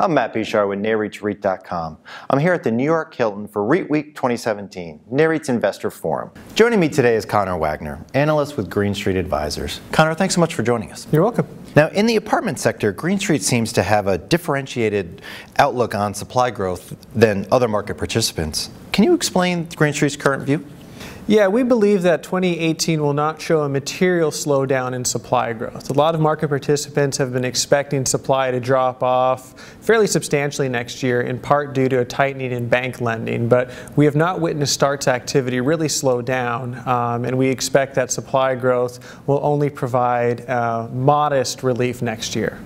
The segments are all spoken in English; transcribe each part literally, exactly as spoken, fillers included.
I'm Matt Bichard with Nareit R E I T dot com. I'm here at the New York Hilton for REIT Week twenty seventeen, Nareit's Investor Forum. Joining me today is Connor Wagner, analyst with Green Street Advisors. Connor, thanks so much for joining us. You're welcome. Now, in the apartment sector, Green Street seems to have a differentiated outlook on supply growth than other market participants. Can you explain Green Street's current view? Yeah, we believe that twenty eighteen will not show a material slowdown in supply growth. A lot of market participants have been expecting supply to drop off fairly substantially next year, in part due to a tightening in bank lending. But we have not witnessed starts activity really slow down, um, and we expect that supply growth will only provide uh, modest relief next year.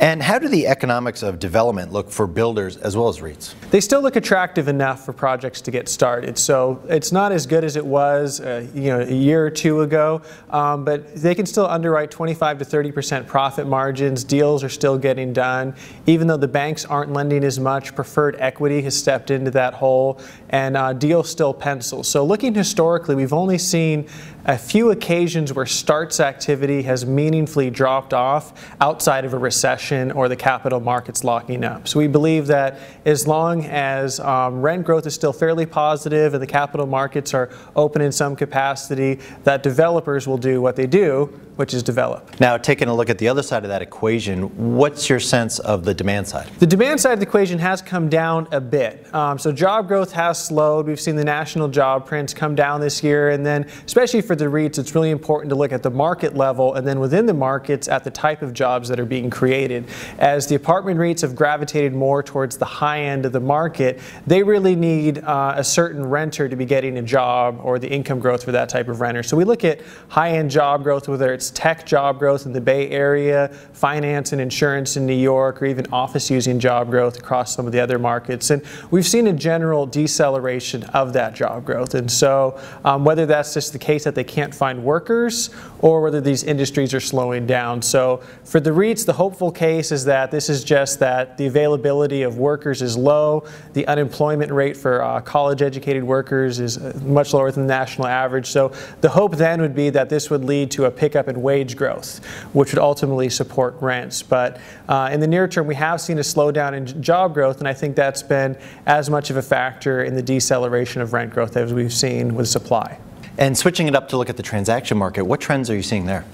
And how do the economics of development look for builders as well as REITs? They still look attractive enough for projects to get started. So it's not as good as it was uh, you know, a year or two ago, um, but they can still underwrite twenty-five to thirty percent profit margins. Deals are still getting done. Even though the banks aren't lending as much, preferred equity has stepped into that hole, and uh, deals still pencil. So looking historically, we've only seen a few occasions where starts activity has meaningfully dropped off outside of a recession or the capital markets locking up. So we believe that as long as um, rent growth is still fairly positive and the capital markets are open in some capacity, that developers will do what they do, which is develop. Now, taking a look at the other side of that equation, what's your sense of the demand side? The demand side of the equation has come down a bit. Um, so job growth has slowed. We've seen the national job prints come down this year, and then especially for the REITs, it's really important to look at the market level and then within the markets at the type of jobs that are being created. As the apartment REITs have gravitated more towards the high end of the market, they really need uh, a certain renter to be getting a job, or the income growth for that type of renter. So we look at high-end job growth, whether it's tech job growth in the Bay Area, finance and insurance in New York, or even office using job growth across some of the other markets. And we've seen a general deceleration of that job growth. And so um, whether that's just the case that they can't find workers, or whether these industries are slowing down. So for the REITs, the hopeful case is that this is just that the availability of workers is low. The unemployment rate for uh, college-educated workers is much lower than the national average. So the hope then would be that this would lead to a pickup in wage growth, which would ultimately support rents. But uh, in the near term, we have seen a slowdown in job growth, and I think that's been as much of a factor in the deceleration of rent growth as we've seen with supply. And switching it up to look at the transaction market, what trends are you seeing there?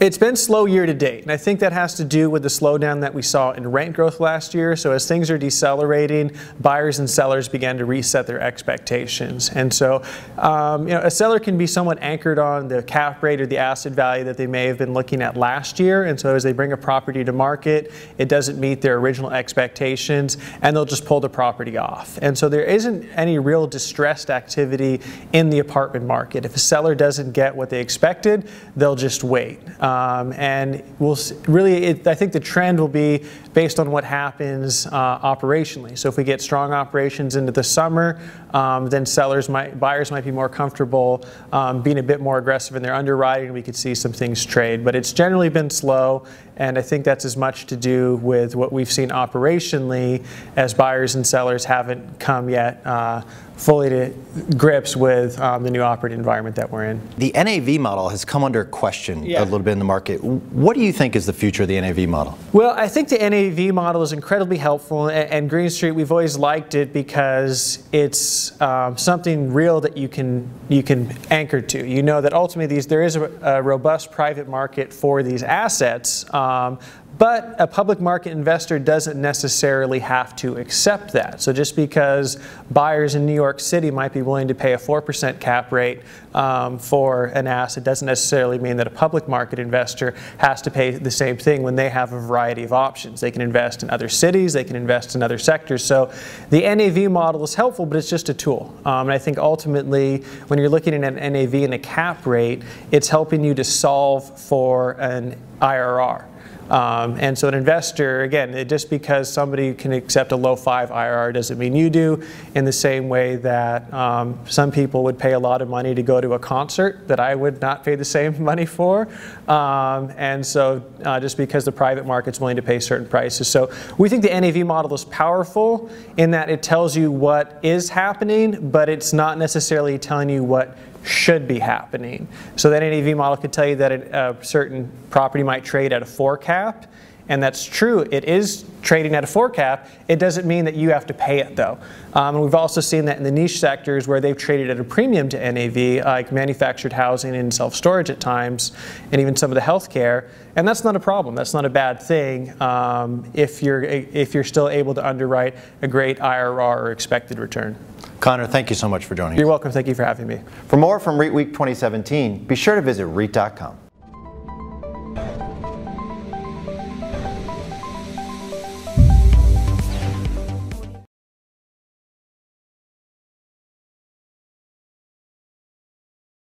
It's been slow year to date, and I think that has to do with the slowdown that we saw in rent growth last year. So as things are decelerating, buyers and sellers began to reset their expectations. And so um, you know, a seller can be somewhat anchored on the cap rate or the asset value that they may have been looking at last year. And so as they bring a property to market, it doesn't meet their original expectations, and they'll just pull the property off. And so there isn't any real distressed activity in the apartment market. If a seller doesn't get what they expected, they'll just wait. Um, and we'll really, it, I think the trend will be based on what happens uh, operationally. So if we get strong operations into the summer, um, then sellers might, buyers might be more comfortable um, being a bit more aggressive in their underwriting. We could see some things trade, but it's generally been slow. And I think that's as much to do with what we've seen operationally, as buyers and sellers haven't come yet uh, fully to grips with um, the new operating environment that we're in. The N A V model has come under question yeah. a little bit in the market. What do you think is the future of the N A V model? Well, I think the N A V model is incredibly helpful, and Green Street, we've always liked it because it's um, something real that you can you can anchor to. You know that ultimately these there is a, a robust private market for these assets. Um, But a public market investor doesn't necessarily have to accept that. So just because buyers in New York City might be willing to pay a four percent cap rate um, for an asset doesn't necessarily mean that a public market investor has to pay the same thing when they have a variety of options. They can invest in other cities, they can invest in other sectors. So the N A V model is helpful, but it's just a tool. Um, and I think ultimately when you're looking at an N A V and a cap rate, it's helping you to solve for an I R R. Um, and so an investor, again, it, just because somebody can accept a low five I R R doesn't mean you do, in the same way that um, some people would pay a lot of money to go to a concert that I would not pay the same money for. Um, and so uh, just because the private market's willing to pay certain prices. So we think the N A V model is powerful in that it tells you what is happening, but it's not necessarily telling you what should be happening. So that N A V model could tell you that a certain property might trade at a four cap, And that's true, it is trading at a four cap. It doesn't mean that you have to pay it though. Um, and we've also seen that in the niche sectors where they've traded at a premium to N A V, like manufactured housing and self-storage at times, and even some of the healthcare. And that's not a problem, that's not a bad thing um, if, you're, if you're still able to underwrite a great I R R or expected return. Connor, thank you so much for joining us. You're welcome, thank you for having me. For more from REIT Week twenty seventeen, be sure to visit REIT dot com.